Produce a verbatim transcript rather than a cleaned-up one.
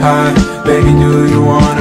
high. Baby, do you wanna